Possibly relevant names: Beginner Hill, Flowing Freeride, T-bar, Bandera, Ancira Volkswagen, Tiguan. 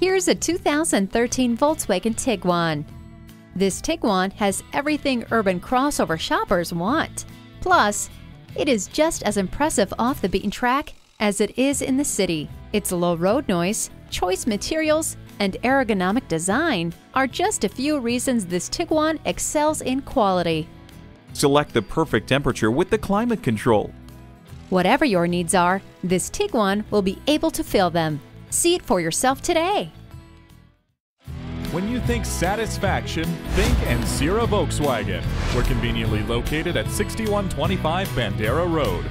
Here's a 2013 Volkswagen Tiguan. This Tiguan has everything urban crossover shoppers want. Plus, it is just as impressive off the beaten track as it is in the city. Its low road noise, choice materials, and ergonomic design are just a few reasons this Tiguan excels in quality. Select the perfect temperature with the climate control. Whatever your needs are, this Tiguan will be able to fill them. See it for yourself today. When you think satisfaction, think Ancira Volkswagen. We're conveniently located at 6125 Bandera Road.